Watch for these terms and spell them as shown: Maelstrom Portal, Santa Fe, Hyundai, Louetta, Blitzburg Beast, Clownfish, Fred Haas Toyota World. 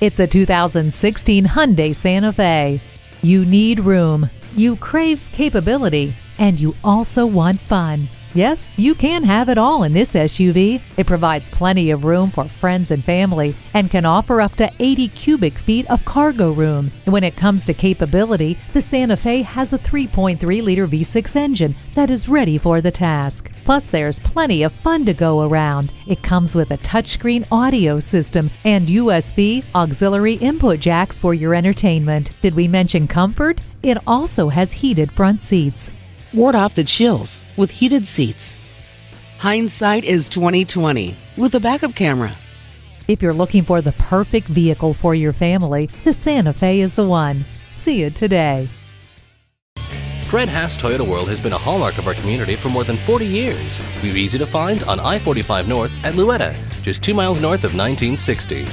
It's a 2016 Hyundai Santa Fe. You need room, you crave capability, and you also want fun. Yes, you can have it all in this SUV. It provides plenty of room for friends and family and can offer up to 80 cubic feet of cargo room. When it comes to capability, the Santa Fe has a 3.3-liter V6 engine that is ready for the task. Plus, there's plenty of fun to go around. It comes with a touchscreen audio system and USB auxiliary input jacks for your entertainment. Did we mention comfort? It also has heated front seats. Ward off the chills with heated seats. Hindsight is 20/20 with a backup camera. If you're looking for the perfect vehicle for your family, the Santa Fe is the one. See it today. Fred Haas Toyota World has been a hallmark of our community for more than 40 years. We're easy to find on I-45 North at Louetta, just 2 miles north of 1960.